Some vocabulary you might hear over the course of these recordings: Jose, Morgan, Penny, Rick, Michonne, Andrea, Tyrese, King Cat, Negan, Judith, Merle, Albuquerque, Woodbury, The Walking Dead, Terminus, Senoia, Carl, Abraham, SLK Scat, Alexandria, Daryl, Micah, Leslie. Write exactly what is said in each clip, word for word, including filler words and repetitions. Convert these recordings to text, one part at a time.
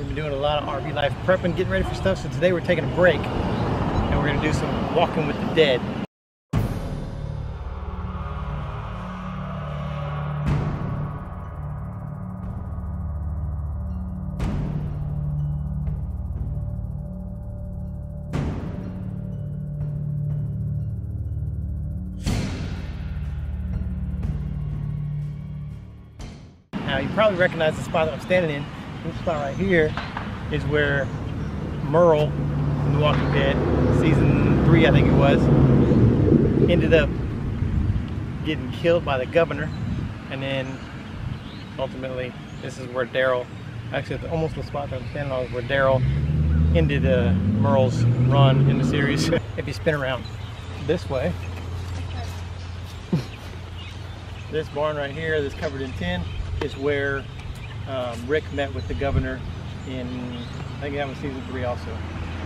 We've been doing a lot of R V life prepping, getting ready for stuff, so today we're taking a break and we're gonna do some walking with the dead. Now, you probably recognize the spot that I'm standing in. This spot right here is where Merle from The Walking Dead, season three, I think it was, ended up getting killed by the governor. And then ultimately, this is where Daryl, actually it's almost the spot that I'm standing on is where Daryl ended uh, Merle's run in the series. If you spin around this way, this barn right here that's covered in tin is where um, Rick met with the governor in, I think that was season three also.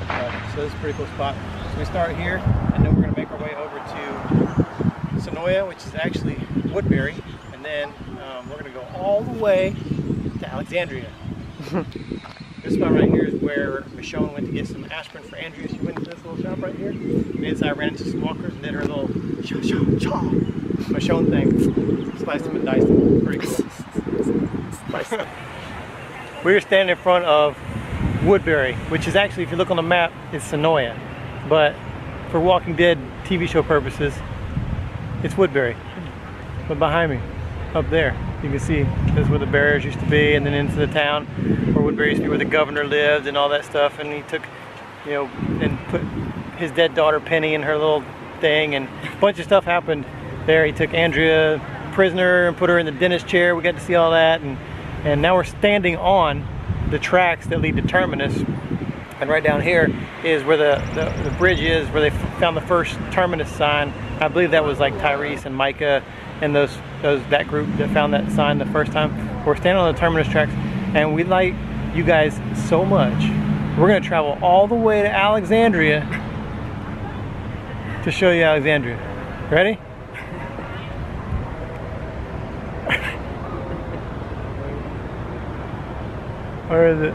Uh, so this is a pretty cool spot. So we start here and then we're gonna make our way over to Senoia, which is actually Woodbury. And then um, we're gonna go all the way to Alexandria. This spot right here is where Michonne went to get some aspirin for Andrea. She went to this little shop right here. And inside ran into some walkers and did her little cha cha cha Michonne thing. Sliced them and diced them. Pretty cool. We're standing in front of Woodbury, which is actually, if you look on the map, it's Senoia, but for Walking Dead T V show purposes, it's Woodbury. But behind me, up there, you can see this is where the barriers used to be, and then into the town where Woodbury used to be, where the governor lived and all that stuff. And he took, you know, and put his dead daughter Penny in her little thing, and a bunch of stuff happened there. He took Andrea prisoner and put her in the dentist chair. We got to see all that. and. And now we're standing on the tracks that lead to Terminus. And right down here is where the, the, the bridge is, where they found the first Terminus sign. I believe that was like Tyrese and Micah and those, those that group that found that sign the first time. We're standing on the Terminus tracks and we like you guys so much. We're gonna travel all the way to Alexandria to show you Alexandria. Ready? Where is it?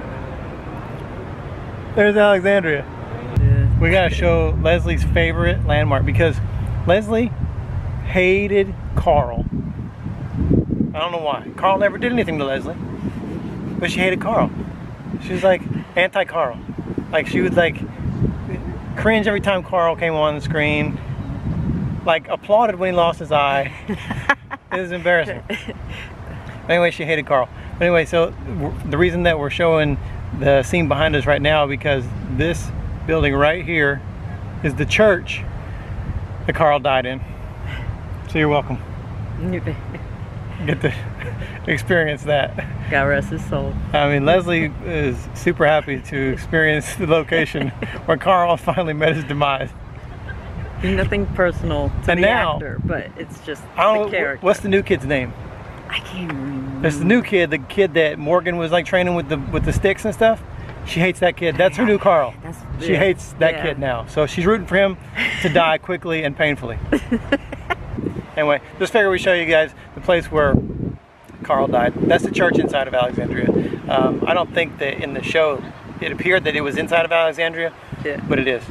There's Alexandria. Yeah. We gotta show Leslie's favorite landmark because Leslie hated Carl. I don't know why. Carl never did anything to Leslie, but she hated Carl. She was like anti-Carl. Like she would like cringe every time Carl came on the screen. Like applauded when he lost his eye. It was embarrassing. Anyway, she hated Carl. Anyway, so the reason that we're showing the scene behind us right now because this building right here is the church that Carl died in. So you're welcome. Get to experience that. God rest his soul. I mean, Leslie is super happy to experience the location where Carl finally met his demise. Nothing personal to and the now, actor, but it's just I don't, the character. What's the new kid's name? I can't remember. It's the new kid, the kid that Morgan was like training with the with the sticks and stuff. She hates that kid. That's her new Carl. That's, she yeah. hates that yeah. kid now. So she's rooting for him to die quickly and painfully. Anyway, just figured we show you guys the place where Carl died. That's the church inside of Alexandria. Um, I don't think that in the show it appeared that it was inside of Alexandria, yeah. but it is.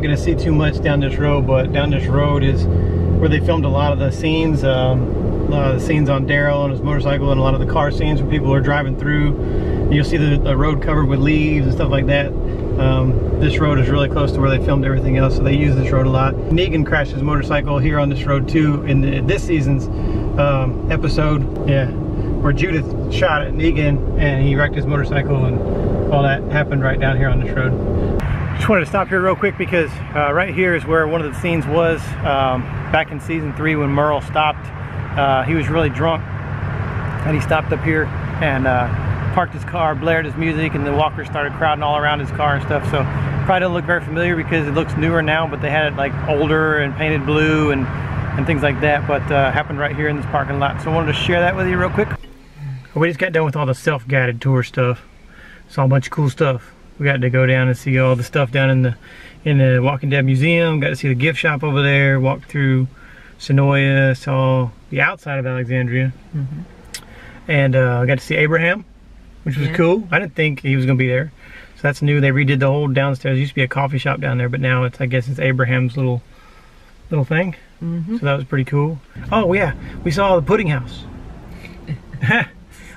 not going to see too much down this road, but down this road is where they filmed a lot of the scenes, um, a lot of the scenes on Daryl and his motorcycle, and a lot of the car scenes where people are driving through. You'll see the, the road covered with leaves and stuff like that. Um, this road is really close to where they filmed everything else, so they use this road a lot. Negan crashed his motorcycle here on this road too in the, this season's um, episode, yeah, where Judith shot at Negan and he wrecked his motorcycle, and all that happened right down here on this road. Just wanted to stop here real quick because uh, right here is where one of the scenes was um, back in season three when Merle stopped. Uh, he was really drunk and he stopped up here and uh, parked his car, blared his music, and the walkers started crowding all around his car and stuff. So probably doesn't look very familiar because it looks newer now, but they had it like older and painted blue and, and things like that, but uh, happened right here in this parking lot. So I wanted to share that with you real quick. We just got done with all the self-guided tour stuff. Saw a bunch of cool stuff. We got to go down and see all the stuff down in the in the Walking Dead Museum. Got to see the gift shop over there, walked through Senoia, saw the outside of Alexandria. Mm-hmm. And uh, I got to see Abraham, which was yeah. cool. I didn't think he was going to be there. So that's new. They redid the whole downstairs. There used to be a coffee shop down there, but now it's, I guess it's Abraham's little little thing. Mm-hmm. So that was pretty cool. Oh yeah, we saw the pudding house.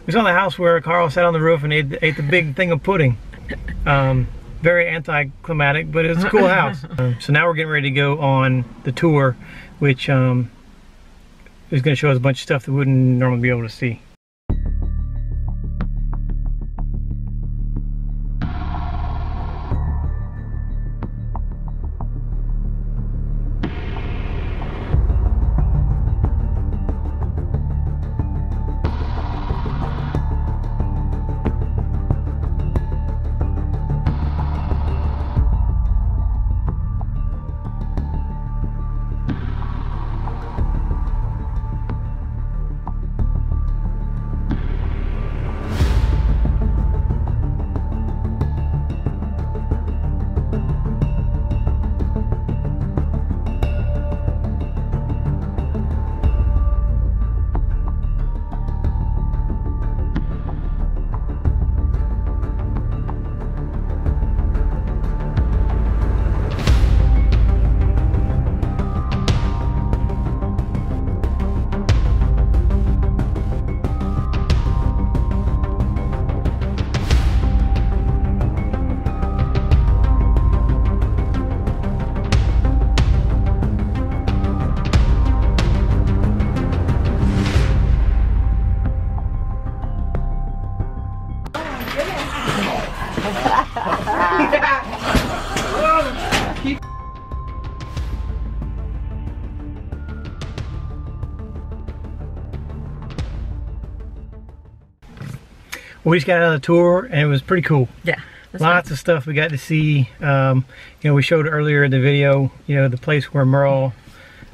We saw the house where Carl sat on the roof and ate, ate the big thing of pudding. Um, very anticlimactic, but it's a cool house. Um, so now we're getting ready to go on the tour, which um, is going to show us a bunch of stuff that we wouldn't normally be able to see. We just got out of the tour and it was pretty cool. Yeah. Lots fun. of stuff we got to see. Um, you know, we showed earlier in the video, you know, the place where Merle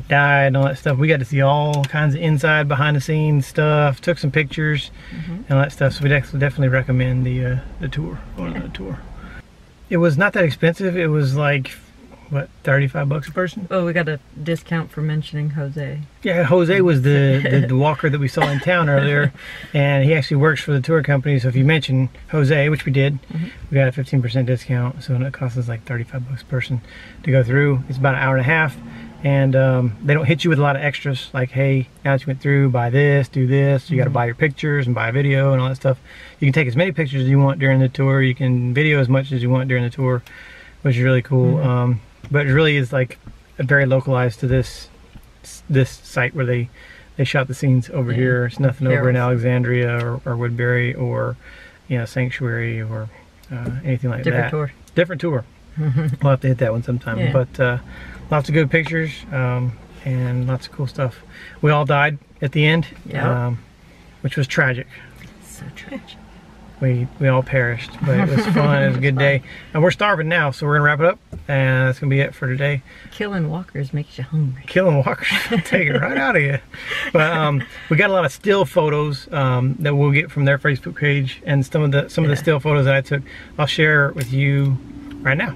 died and all that stuff. We got to see all kinds of inside, behind the scenes stuff, took some pictures mm-hmm. and all that stuff. So we definitely recommend the uh, the tour, going yeah. on the tour. It was not that expensive. It was like, what, thirty-five bucks a person? Oh, we got a discount for mentioning Jose. Yeah, Jose was the, the, the walker that we saw in town earlier, and he actually works for the tour company, so if you mention Jose, which we did, mm-hmm. we got a fifteen percent discount, so it costs us like thirty-five bucks a person to go through. It's about an hour and a half, and um, they don't hit you with a lot of extras, like, hey, now that you went through, buy this, do this, mm-hmm. you gotta buy your pictures and buy a video and all that stuff. You can take as many pictures as you want during the tour, you can video as much as you want during the tour, which is really cool. Mm-hmm. um, But it really is like very localized to this this site where they they shot the scenes over yeah. here. It's nothing Daryl's. over in Alexandria or, or Woodbury or you know Sanctuary or uh, anything like Different that. Tour. Different tour. We'll have to hit that one sometime. Yeah. But uh, lots of good pictures um, and lots of cool stuff. We all died at the end, yeah. um, which was tragic. So tragic. We, we all perished, but it was fun. It was a good day. And we're starving now, so we're going to wrap it up. And that's going to be it for today. Killing walkers makes you hungry. Killing walkers. Take it right out of you. But um, we got a lot of still photos um, that we'll get from their Facebook page. And some of the some yeah. of the still photos that I took, I'll share with you right now.